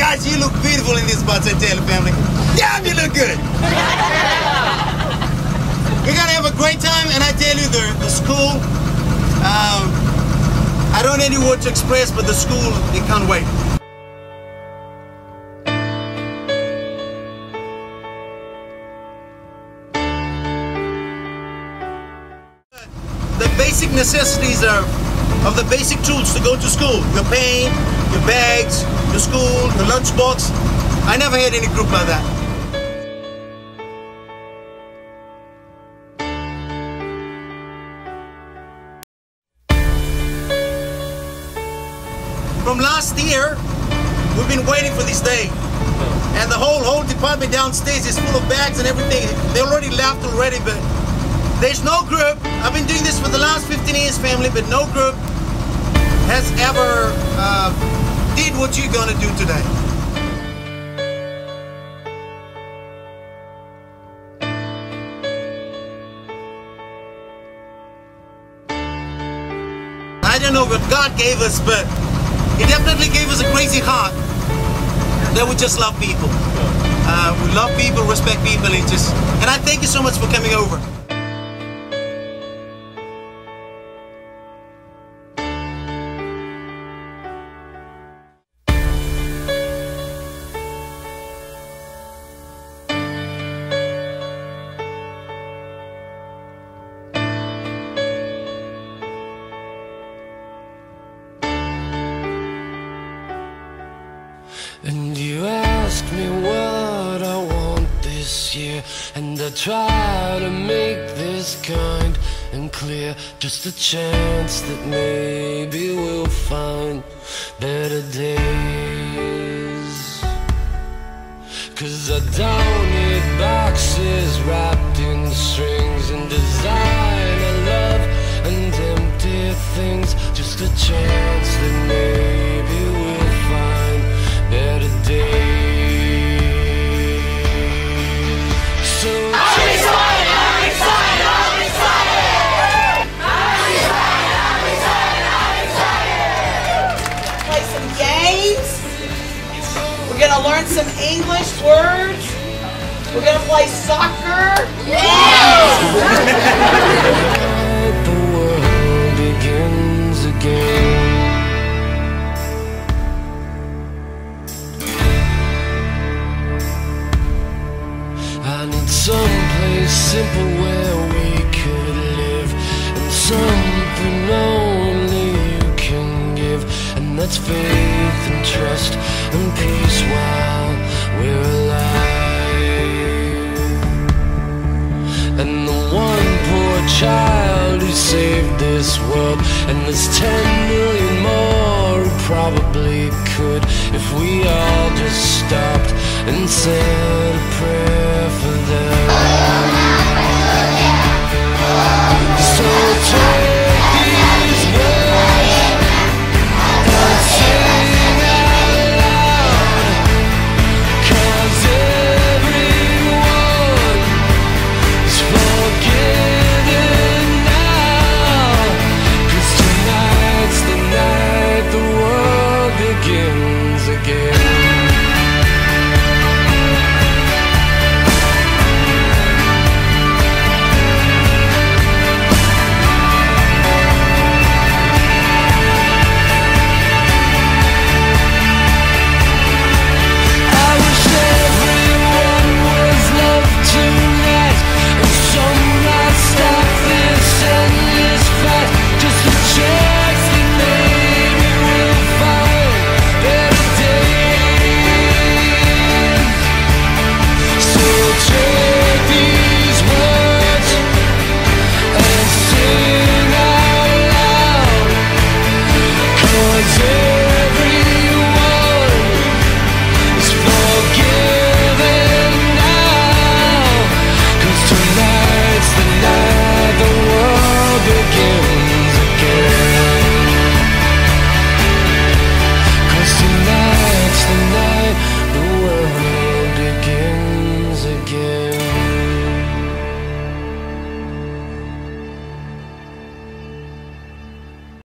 Guys, you look beautiful in this Bartell Taylor family. Damn, you look good. We're gonna have a great time, and I tell you, the school, I don't have any word to express, but the school, it can't wait. The basic necessities are of the basic tools to go to school: your paint, your bags, your school, your lunchbox. I never had any group like that. From last year, we've been waiting for this day. And the whole department downstairs is full of bags and everything. They already left already, but there's no group. I've been doing this for the last 15 years, family, but no group has ever did what you're gonna do today. I don't know what God gave us, but He definitely gave us a crazy heart that we just love people. We love people, respect people, and I thank you so much for coming over. And you ask me what I want this year, and I try to make this kind and clear. Just a chance that maybe we'll find better days. 'Cause I don't need boxes wrapped in strings and design a love and empty things. Just a chance that maybe we'll find better days. So I'm excited! I'm excited! I'm excited! I'm excited! I'm excited! I'm excited! Play some games. We're gonna learn some English words. We're gonna play soccer. Yeah! The world begins again. Someplace simple where we could live, and something only you can give, and that's faith and trust and peace while we're alive. And the one poor child who saved this world, and there's 10 million more who probably could, if we all just stopped and said a prayer for them.